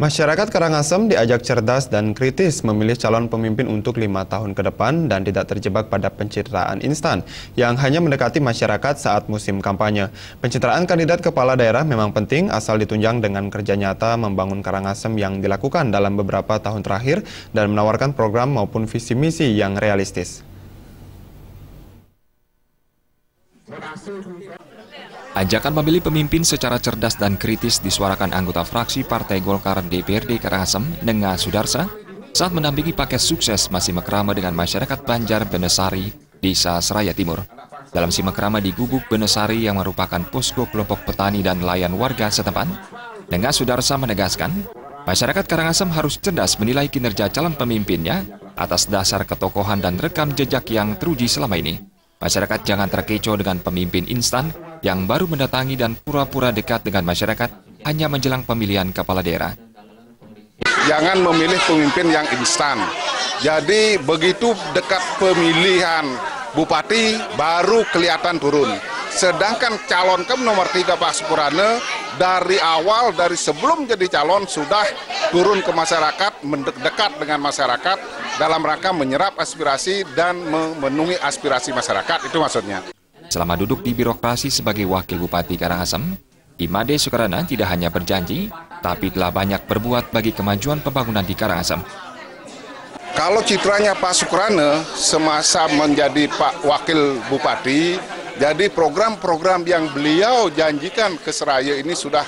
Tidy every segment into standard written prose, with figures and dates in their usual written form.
Masyarakat Karangasem diajak cerdas dan kritis memilih calon pemimpin untuk 5 tahun ke depan dan tidak terjebak pada pencitraan instan yang hanya mendekati masyarakat saat musim kampanye. Pencitraan kandidat kepala daerah memang penting asal ditunjang dengan kerja nyata membangun Karangasem yang dilakukan dalam beberapa tahun terakhir dan menawarkan program maupun visi misi yang realistis. Ajakan memilih pemimpin secara cerdas dan kritis disuarakan anggota fraksi Partai Golkar DPRD Karangasem, Nengah Sudarsa, saat mendampingi paket sukses Simakrama dengan masyarakat Banjar Benesari, Desa Seraya Timur. Dalam Simakrama di Gubuk Benesari yang merupakan posko kelompok petani dan layan warga setempat, Nengah Sudarsa menegaskan, masyarakat Karangasem harus cerdas menilai kinerja calon pemimpinnya atas dasar ketokohan dan rekam jejak yang teruji selama ini. Masyarakat jangan terkecoh dengan pemimpin instan yang baru mendatangi dan pura-pura dekat dengan masyarakat hanya menjelang pemilihan kepala daerah. Jangan memilih pemimpin yang instan. Jadi begitu dekat pemilihan bupati baru kelihatan turun. Sedangkan calon nomor 3 Pak Sukarana dari awal, dari sebelum jadi calon sudah turun ke masyarakat, mendekat dengan masyarakat dalam rangka menyerap aspirasi dan memenuhi aspirasi masyarakat, itu maksudnya. Selama duduk di birokrasi sebagai wakil bupati Karangasem, I Made Sukarana tidak hanya berjanji, tapi telah banyak berbuat bagi kemajuan pembangunan di Karangasem. Kalau citranya Pak Sukarana semasa menjadi Pak Wakil Bupati, jadi program-program yang beliau janjikan ke Seraya ini sudah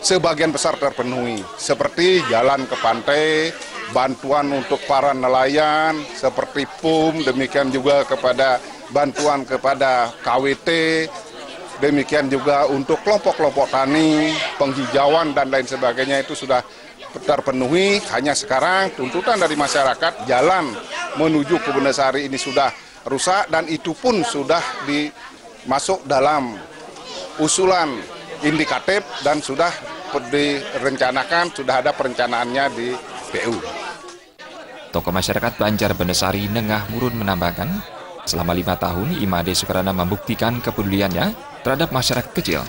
sebagian besar terpenuhi. Seperti jalan ke pantai, bantuan untuk para nelayan, seperti PUM, demikian juga kepada bantuan kepada KWT, demikian juga untuk kelompok-kelompok tani, penghijauan dan lain sebagainya itu sudah terpenuhi. Hanya sekarang tuntutan dari masyarakat, jalan menuju ke Benda Sari ini sudah rusak dan itu pun sudah dimasuk dalam usulan indikatif dan sudah direncanakan, sudah ada perencanaannya di PU. Tokoh masyarakat Banjar Benesari Nengah Murun menambahkan, selama 5 tahun, I Made Sukarana membuktikan kepeduliannya terhadap masyarakat kecil.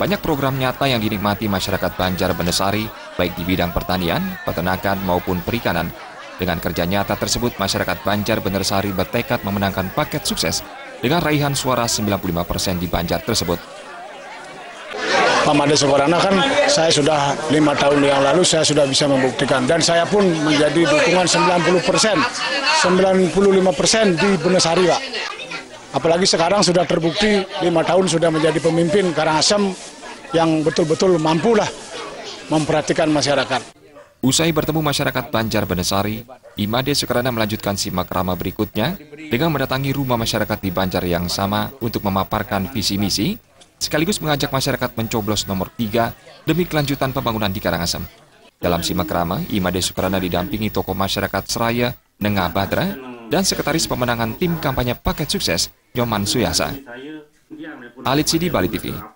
Banyak program nyata yang dinikmati masyarakat Banjar Benesari, baik di bidang pertanian, peternakan, maupun perikanan. Dengan kerja nyata tersebut, masyarakat Banjar Benesari bertekad memenangkan paket sukses dengan raihan suara 95% di Banjar tersebut. I Made Sukarana kan saya sudah 5 tahun yang lalu saya sudah bisa membuktikan dan saya pun menjadi dukungan 95% di Benesari, Pak. Apalagi sekarang sudah terbukti 5 tahun sudah menjadi pemimpin Karangasem yang betul-betul mampulah memperhatikan masyarakat. Usai bertemu masyarakat Banjar Benesari, I Made Sukarana melanjutkan simakrama berikutnya dengan mendatangi rumah masyarakat di Banjar yang sama untuk memaparkan visi misi, sekaligus mengajak masyarakat mencoblos nomor 3 demi kelanjutan pembangunan di Karangasem. Dalam simakrama, I Made Sukarana didampingi tokoh masyarakat Seraya, Nengah Badra, dan sekretaris pemenangan tim kampanye paket sukses, Nyoman Suyasa. Alit Sidi, Bali TV.